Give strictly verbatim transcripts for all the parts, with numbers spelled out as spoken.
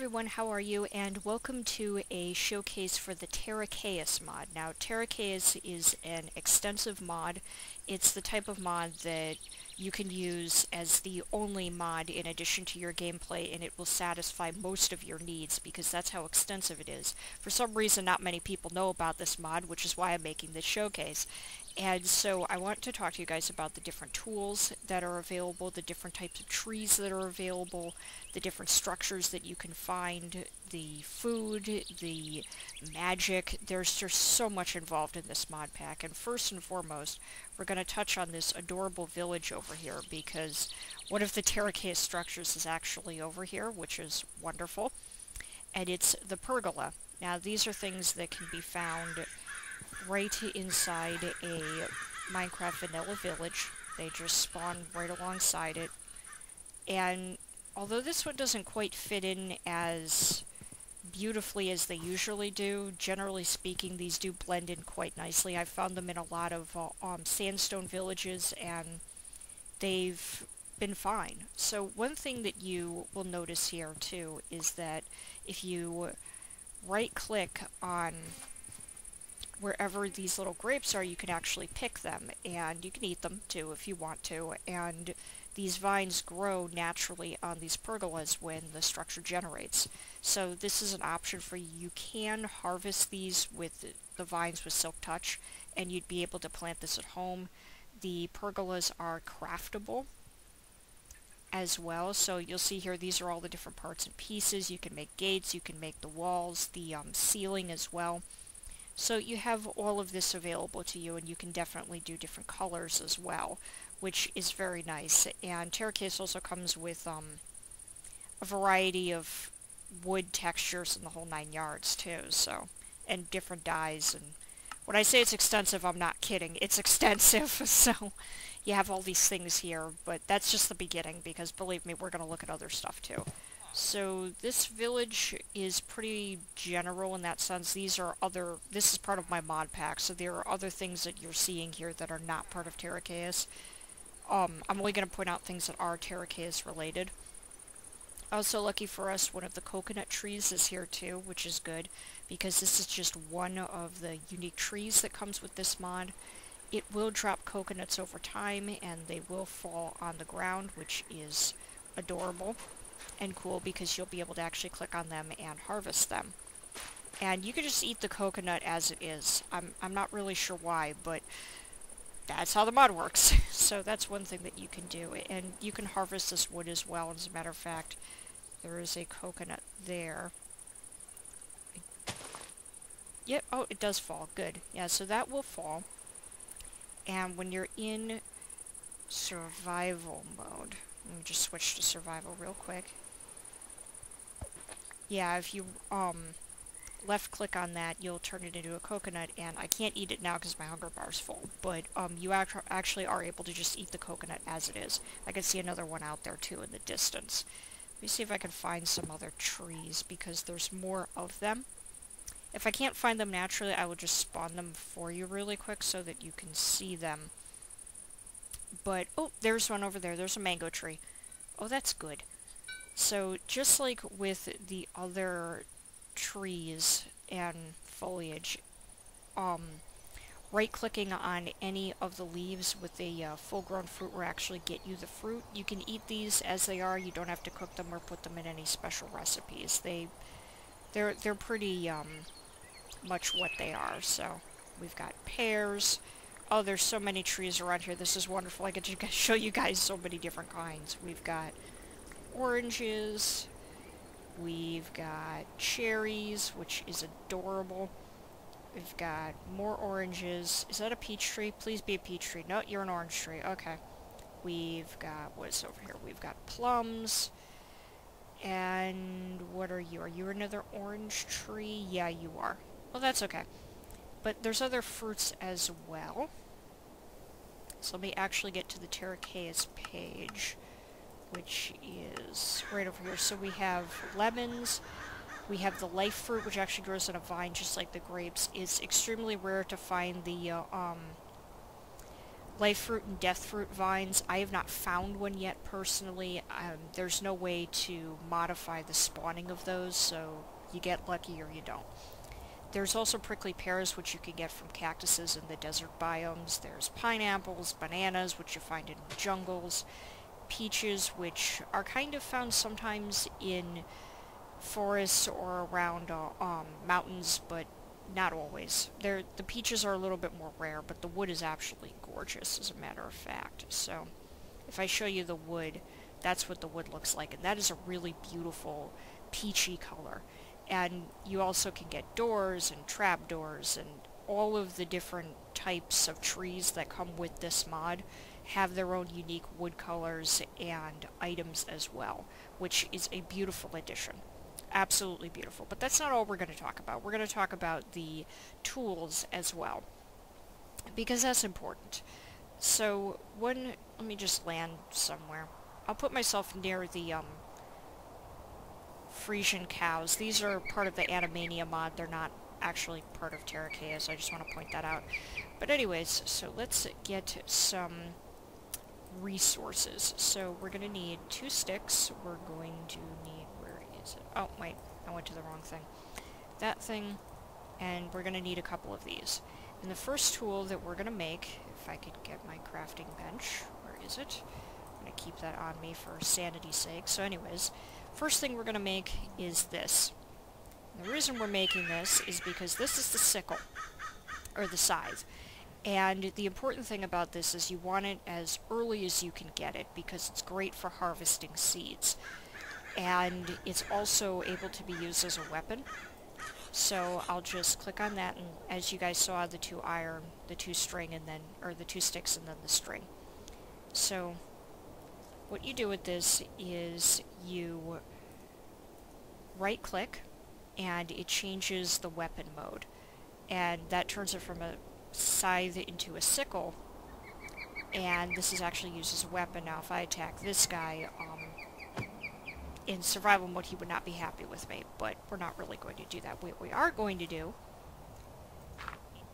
everyone, how are you, and welcome to a showcase for the Terraqueous mod. Now, Terraqueous is an extensive mod. It's the type of mod that you can use as the only mod in addition to your gameplay, and it will satisfy most of your needs because that's how extensive it is. For some reason, not many people know about this mod, which is why I'm making this showcase. And so I want to talk to you guys about the different tools that are available, the different types of trees that are available, the different structures that you can find, the food, the magic. There's just so much involved in this mod pack. And first and foremost, we're going to touch on this adorable village over here, because one of the Terraqueous structures is actually over here, which is wonderful. And it's the pergola. Now, these are things that can be found right inside a Minecraft vanilla village. They just spawn right alongside it. And although this one doesn't quite fit in as beautifully as they usually do, generally speaking, these do blend in quite nicely. I've found them in a lot of uh, um, sandstone villages, and they've been fine. So one thing that you will notice here, too, is that if you right-click on wherever these little grapes are, you can actually pick them, and you can eat them too if you want to, and these vines grow naturally on these pergolas when the structure generates. So this is an option for you. You can harvest these with the vines with Silk Touch, and you'd be able to plant this at home. The pergolas are craftable as well, so you'll see here these are all the different parts and pieces. You can make gates, you can make the walls, the um, ceiling as well. So you have all of this available to you, and you can definitely do different colors as well, which is very nice. And Terraqueous also comes with um, a variety of wood textures and the whole nine yards too, so, and different dyes. And when I say it's extensive, I'm not kidding. It's extensive, so you have all these things here, but that's just the beginning, because believe me, we're going to look at other stuff too. So this village is pretty general in that sense. These are other, this is part of my mod pack, so there are other things that you're seeing here that are not part of Terraqueous. Um, I'm only going to point out things that are Terraqueous related. Also, lucky for us, one of the coconut trees is here too, which is good, because this is just one of the unique trees that comes with this mod. It will drop coconuts over time, and they will fall on the ground, which is adorable and cool, because you'll be able to actually click on them and harvest them. And you can just eat the coconut as it is. I'm, I'm not really sure why, but that's how the mod works. So that's one thing that you can do. And you can harvest this wood as well. As a matter of fact, there is a coconut there. Yep, oh, it does fall. Good. Yeah, so that will fall. And when you're in survival mode, let me just switch to survival real quick. Yeah, if you um, left-click on that, you'll turn it into a coconut, and I can't eat it now because my hunger bar's full, but um, you act actually are able to just eat the coconut as it is. I can see another one out there, too, in the distance. Let me see if I can find some other trees, because there's more of them. If I can't find them naturally, I will just spawn them for you really quick so that you can see them. But, oh, there's one over there. There's a mango tree. Oh, that's good. So, just like with the other trees and foliage, um, right-clicking on any of the leaves with a uh, full-grown fruit will actually get you the fruit. You can eat these as they are. You don't have to cook them or put them in any special recipes. They, they're, they're pretty um, much what they are. So, we've got pears. Oh, there's so many trees around here. This is wonderful. I get to show you guys so many different kinds. We've got oranges. We've got cherries, which is adorable. We've got more oranges. Is that a peach tree? Please be a peach tree. No, you're an orange tree. Okay. We've got, what's over here? We've got plums. And what are you? Are you another orange tree? Yeah, you are. Well, that's okay. But there's other fruits as well. So let me actually get to the Terraqueous page, which is right over here. So we have lemons. We have the life fruit, which actually grows on a vine just like the grapes. It's extremely rare to find the uh, um, life fruit and death fruit vines. I have not found one yet personally. Um, there's no way to modify the spawning of those, so you get lucky or you don't. There's also prickly pears, which you can get from cactuses in the desert biomes. There's pineapples, bananas, which you find in jungles, peaches, which are kind of found sometimes in forests or around uh, um, mountains, but not always. They're, the peaches are a little bit more rare, but the wood is actually gorgeous, as a matter of fact. So, if I show you the wood, that's what the wood looks like, and that is a really beautiful peachy color. And you also can get doors and trapdoors and all of the different types of trees that come with this mod have their own unique wood colors and items as well, which is a beautiful addition. Absolutely beautiful. But that's not all we're going to talk about. We're going to talk about the tools as well, because that's important. So one, let me just land somewhere. I'll put myself near the um, Frisian cows. These are part of the Animania mod. They're not actually part of Terraqueous. I just want to point that out. But anyways, so let's get some resources. So we're going to need two sticks. We're going to need... where is it? Oh, wait. I went to the wrong thing. That thing. And we're going to need a couple of these. And the first tool that we're going to make, if I could get my crafting bench. Where is it? I'm going to keep that on me for sanity's sake. So anyways, first thing we're going to make is this. And the reason we're making this is because this is the sickle, or the scythe. And the important thing about this is you want it as early as you can get it, because it's great for harvesting seeds. And it's also able to be used as a weapon. So I'll just click on that, and as you guys saw, the two iron, the two string, and then, or the two sticks, and then the string. So what you do with this is you right-click, and it changes the weapon mode. And that turns it from a scythe into a sickle, and this is actually used as a weapon. Now if I attack this guy, um, in survival mode, he would not be happy with me, but we're not really going to do that. What we are going to do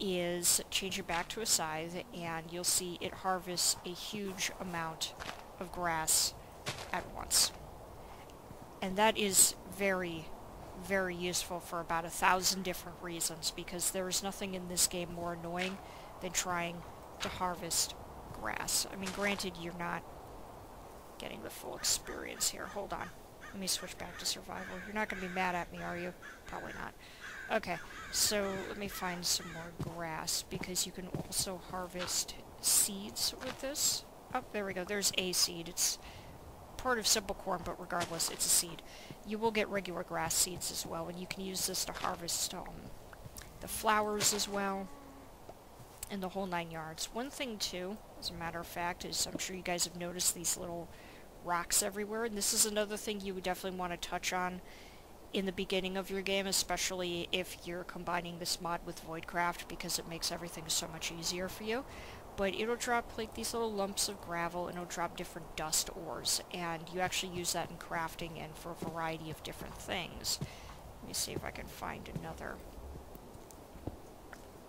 is change it back to a scythe, and you'll see it harvests a huge amount of grass at once. And that is very, very useful for about a thousand different reasons, because there is nothing in this game more annoying than trying to harvest grass. I mean, granted, you're not getting the full experience here. Hold on. Let me switch back to survival. You're not going to be mad at me, are you? Probably not. Okay, so let me find some more grass, because you can also harvest seeds with this. Oh, there we go. There's a seed. It's part of simple corn, but regardless, it's a seed. You will get regular grass seeds as well, and you can use this to harvest um, the flowers as well, and the whole nine yards. One thing, too, as a matter of fact, is I'm sure you guys have noticed these little rocks everywhere, and this is another thing you would definitely want to touch on in the beginning of your game, especially if you're combining this mod with Voidcraft, because it makes everything so much easier for you. But it'll drop like these little lumps of gravel, and it'll drop different dust ores, and you actually use that in crafting and for a variety of different things. Let me see if I can find another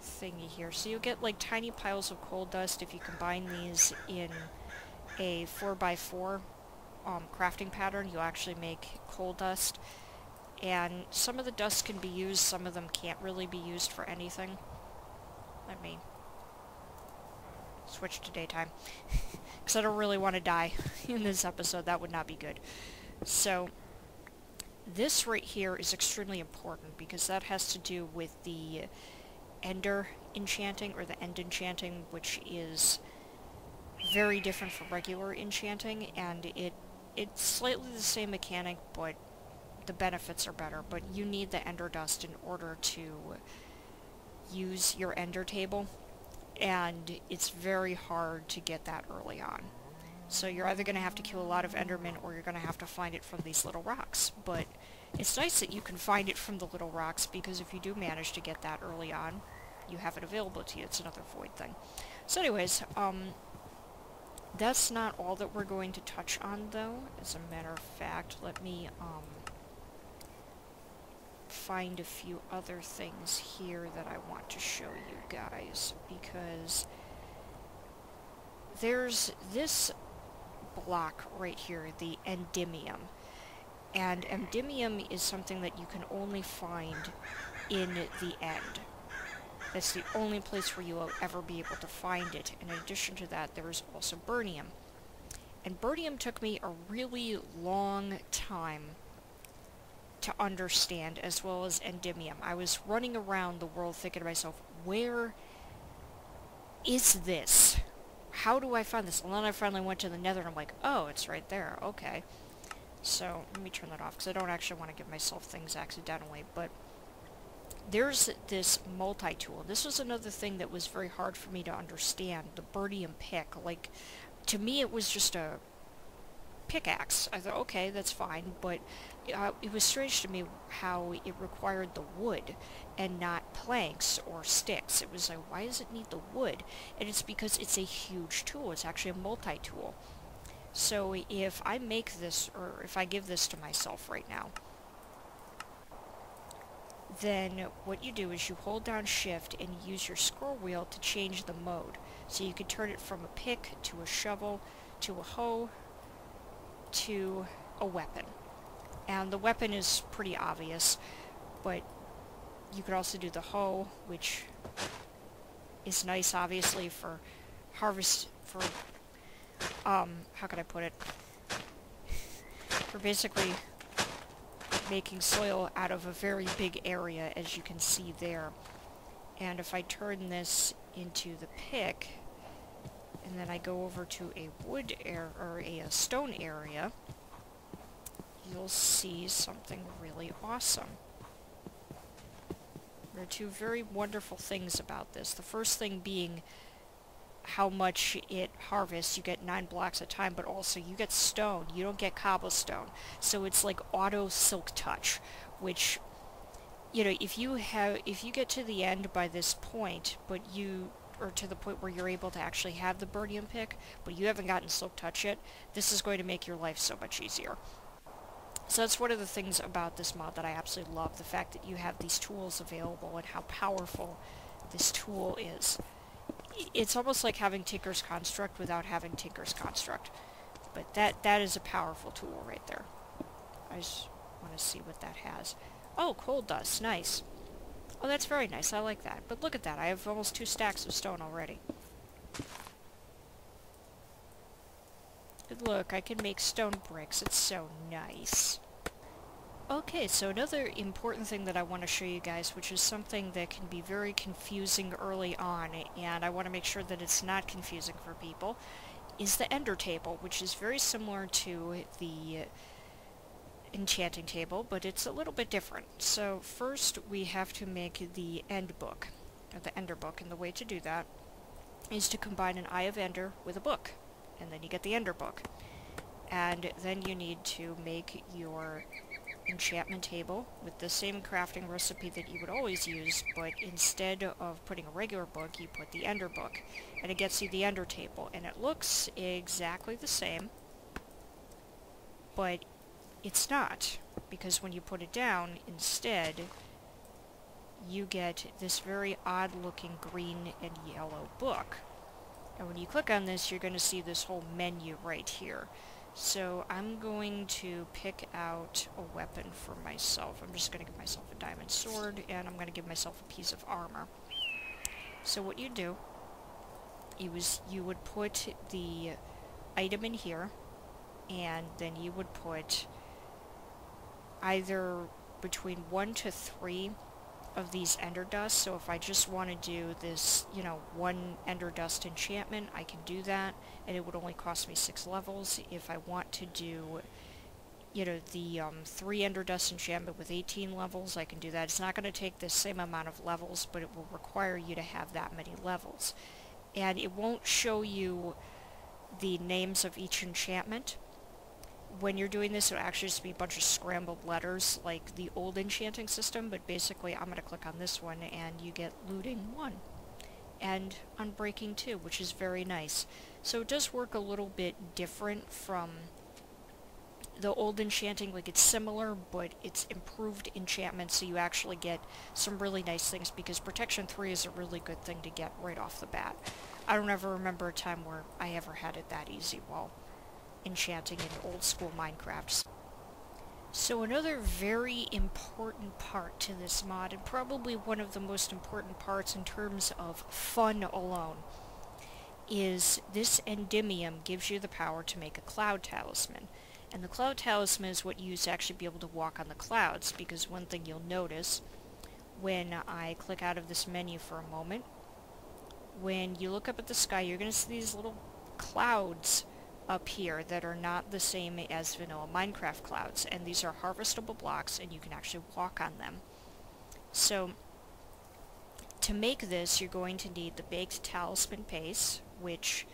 thingy here. So you'll get like tiny piles of coal dust if you combine these in a four by four um, crafting pattern. You'll actually make coal dust, and some of the dust can be used, some of them can't really be used for anything. Let me switch to daytime, because I don't really want to die in this episode. That would not be good. So this right here is extremely important, because that has to do with the Ender enchanting, or the End enchanting, which is very different from regular enchanting, and it it's slightly the same mechanic, but the benefits are better. But you need the Ender dust in order to use your Ender table, and it's very hard to get that early on. So you're either going to have to kill a lot of Endermen, or you're going to have to find it from these little rocks. But it's nice that you can find it from the little rocks, because if you do manage to get that early on, you have it available to you. It's another Void thing. So anyways, um, that's not all that we're going to touch on, though. As a matter of fact, let me um, find a few other things here that I want to show you guys, because there's this block right here, the Endymium. And Endymium is something that you can only find in the end. That's the only place where you will ever be able to find it. And in addition to that, there is also Burnium. And Burnium took me a really long time to understand, as well as Endymium. I was running around the world thinking to myself, where is this? How do I find this? And then I finally went to the Nether and I'm like, oh, it's right there, okay. So, let me turn that off, because I don't actually want to give myself things accidentally, but there's this multi-tool. This was another thing that was very hard for me to understand, the Burnium pick. Like, to me it was just a pickaxe. I thought, okay, that's fine, but uh, it was strange to me how it required the wood and not planks or sticks. It was like, why does it need the wood? And it's because it's a huge tool. It's actually a multi-tool. So if I make this, or if I give this to myself right now, then what you do is you hold down shift and use your scroll wheel to change the mode. So you can turn it from a pick to a shovel to a hoe to a weapon. And the weapon is pretty obvious, but you could also do the hoe, which is nice obviously for harvest, for um how could I put it, for basically making soil out of a very big area, as you can see there. And if I turn this into the pick, and then I go over to a wood area, or a, a stone area, you'll see something really awesome. There are two very wonderful things about this. The first thing being how much it harvests. You get nine blocks at a time, but also you get stone. You don't get cobblestone. So it's like auto silk touch, which, you know, if you have, if you get to the end by this point, but you, or to the point where you're able to actually have the Burnium pick, but you haven't gotten silk touch yet, this is going to make your life so much easier. So that's one of the things about this mod that I absolutely love, the fact that you have these tools available and how powerful this tool is. It's almost like having Tinker's Construct without having Tinker's Construct. But that that is a powerful tool right there. I just want to see what that has. Oh, coal dust. Nice. Oh, that's very nice. I like that. But look at that. I have almost two stacks of stone already. Good look. I can make stone bricks. It's so nice. Okay, so another important thing that I want to show you guys, which is something that can be very confusing early on, and I want to make sure that it's not confusing for people, is the Ender table, which is very similar to the enchanting table, but it's a little bit different. So first we have to make the end book, or the Ender book, and the way to do that is to combine an Eye of Ender with a book, and then you get the Ender book. And then you need to make your enchantment table with the same crafting recipe that you would always use, but instead of putting a regular book, you put the Ender book, and it gets you the Ender table, and it looks exactly the same, but it's not, because when you put it down, instead, you get this very odd-looking green and yellow book. And when you click on this, you're going to see this whole menu right here. So I'm going to pick out a weapon for myself. I'm just going to give myself a diamond sword, and I'm going to give myself a piece of armor. So what you do, you, was, you would put the item in here, and then you would put either between one to three of these Ender dust. So if I just want to do this, you know, one Ender dust enchantment, I can do that, and it would only cost me six levels. If I want to do, you know, the um, three Ender dust enchantment with eighteen levels, I can do that. It's not going to take the same amount of levels, but it will require you to have that many levels. And it won't show you the names of each enchantment. When you're doing this, it'll actually just be a bunch of scrambled letters, like the old enchanting system, but basically I'm going to click on this one, and you get looting one, and unbreaking two, which is very nice. So it does work a little bit different from the old enchanting. Like, it's similar, but it's improved enchantment, so you actually get some really nice things, because protection three is a really good thing to get right off the bat. I don't ever remember a time where I ever had it that easy while enchanting in old school Minecraft. So another very important part to this mod, and probably one of the most important parts in terms of fun alone, is this Endymium gives you the power to make a Cloud Talisman. And the Cloud Talisman is what you use to actually be able to walk on the clouds, because one thing you'll notice when I click out of this menu for a moment, when you look up at the sky, you're going to see these little clouds up here that are not the same as vanilla Minecraft clouds, and these are harvestable blocks and you can actually walk on them. So to make this, you're going to need the baked talisman base, which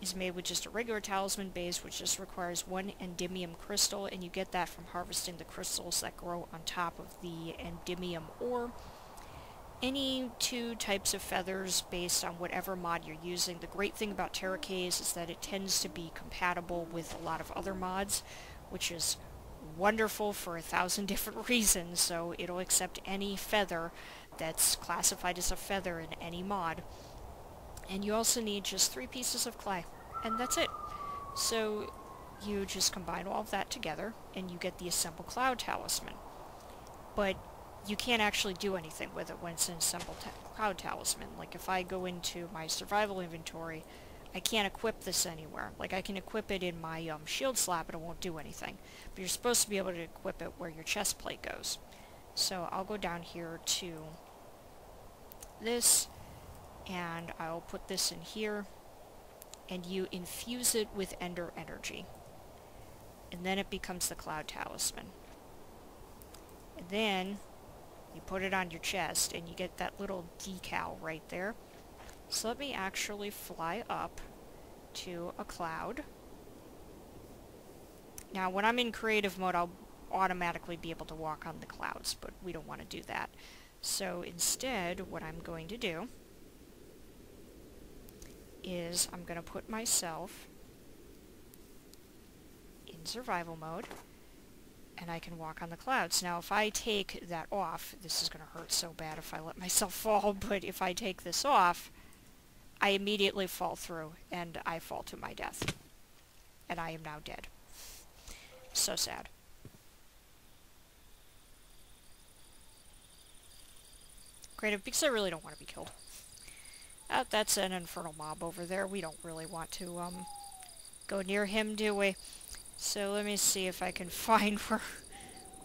is made with just a regular talisman base, which just requires one endymium crystal, and you get that from harvesting the crystals that grow on top of the endymium ore. Any two types of feathers based on whatever mod you're using. The great thing about Terraqueous is that it tends to be compatible with a lot of other mods, which is wonderful for a thousand different reasons, so it'll accept any feather that's classified as a feather in any mod. And you also need just three pieces of clay, and that's it. So you just combine all of that together, and you get the assembled Cloud Talisman. But you can't actually do anything with it when it's an assembled Cloud Talisman. Like, if I go into my survival inventory, I can't equip this anywhere. Like, I can equip it in my um, shield slab, but it won't do anything. But you're supposed to be able to equip it where your chest plate goes. So I'll go down here to this, and I'll put this in here, and you infuse it with Ender energy. And then it becomes the Cloud Talisman. And then you put it on your chest, and you get that little decal right there. So let me actually fly up to a cloud. Now, when I'm in creative mode, I'll automatically be able to walk on the clouds, but we don't want to do that. So instead, what I'm going to do is I'm going to put myself in survival mode, and I can walk on the clouds. Now, if I take that off, this is going to hurt so bad if I let myself fall, but if I take this off, I immediately fall through, and I fall to my death. And I am now dead. So sad. Creative, because I really don't want to be killed. Uh, that's an infernal mob over there. We don't really want to um, go near him, do we? So let me see if I can find where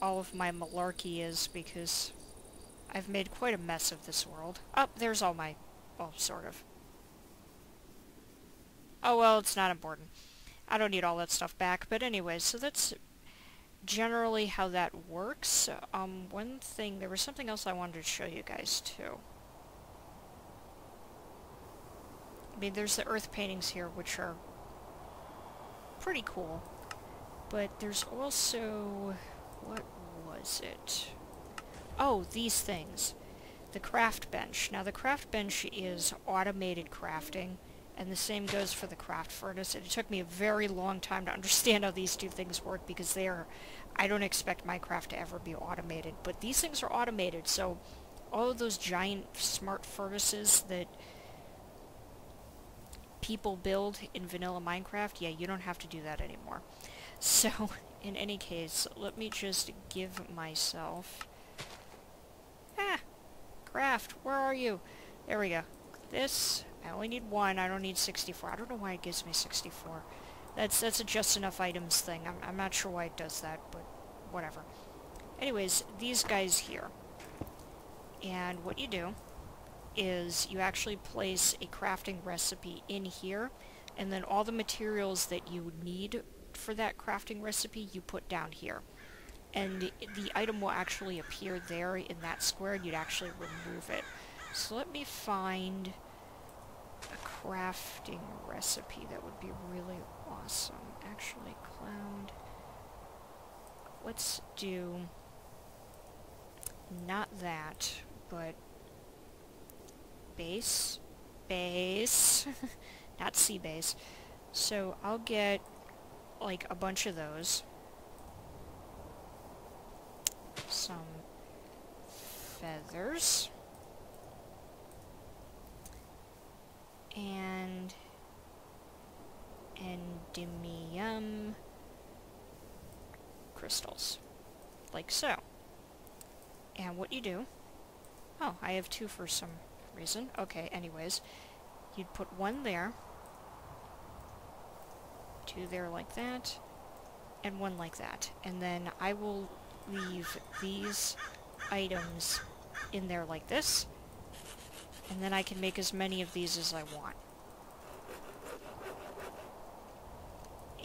all of my malarkey is, because I've made quite a mess of this world. Oh, there's all my... well, sort of. Oh, well, it's not important. I don't need all that stuff back, but anyway, so that's generally how that works. Um, one thing... there was something else I wanted to show you guys, too. I mean, there's the earth paintings here, which are pretty cool. But there's also... what was it? Oh, these things. The craft bench. Now, the craft bench is automated crafting, and the same goes for the craft furnace. It took me a very long time to understand how these two things work, because they are... I don't expect Minecraft to ever be automated, but these things are automated, so all of those giant smart furnaces that people build in vanilla Minecraft, yeah, you don't have to do that anymore. So, in any case, let me just give myself... ah! Craft, where are you? There we go. This, I only need one, I don't need sixty-four. I don't know why it gives me sixty-four. That's that's a just enough items thing. I'm, I'm not sure why it does that, but whatever. Anyways, these guys here. And what you do is you actually place a crafting recipe in here, and then all the materials that you need for that crafting recipe you put down here, and the, the item will actually appear there in that square, and you'd actually remove it. So let me find a crafting recipe that would be really awesome. Actually, Cloud, let's do not that, but base base not sea base. So I'll get like a bunch of those, some feathers, and crystals. Like so. And what you do... Oh, I have two for some reason. Okay, anyways. You'd put one there. Two there like that. And one like that. And then I will leave these items in there like this. And then I can make as many of these as I want.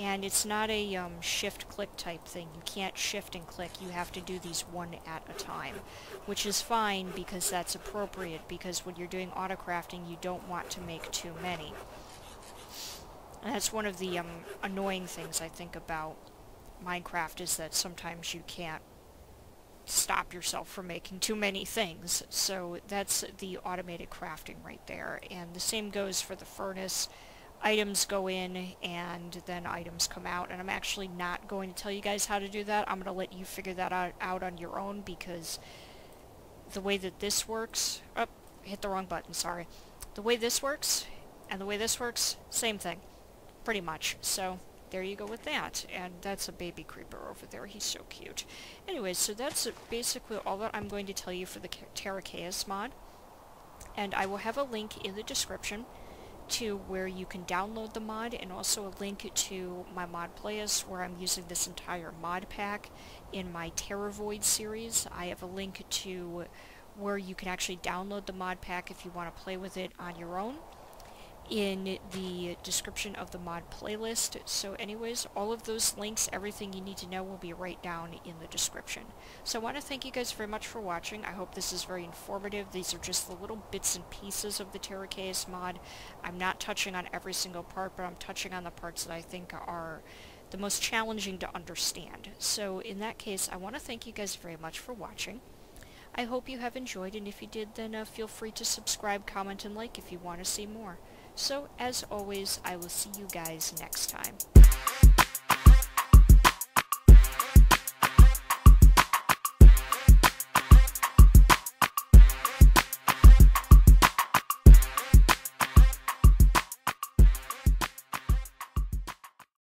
And it's not a um, shift-click type thing. You can't shift and click. You have to do these one at a time. Which is fine, because that's appropriate, because when you're doing autocrafting, you don't want to make too many. And that's one of the um, annoying things I think about Minecraft, is that sometimes you can't stop yourself from making too many things. So that's the automated crafting right there. And the same goes for the furnace. Items go in, and then items come out, and I'm actually not going to tell you guys how to do that. I'm going to let you figure that out, out on your own, because the way that this works... Oh, hit the wrong button, sorry. The way this works, and the way this works, same thing. Pretty much. So, there you go with that. And that's a baby creeper over there. He's so cute. Anyway, so that's basically all that I'm going to tell you for the Terraqueous mod. And I will have a link in the description to where you can download the mod, and also a link to my mod playlist where I'm using this entire mod pack in my Terra Void series. I have a link to where you can actually download the mod pack if you want to play with it on your own in the description of the mod playlist. So anyways, all of those links, everything you need to know, will be right down in the description. So I want to thank you guys very much for watching. I hope this is very informative. These are just the little bits and pieces of the Terraqueous mod. I'm not touching on every single part, but I'm touching on the parts that I think are the most challenging to understand. So in that case, I want to thank you guys very much for watching. I hope you have enjoyed, and if you did, then uh, feel free to subscribe, comment, and like if you want to see more. So, as always, I will see you guys next time.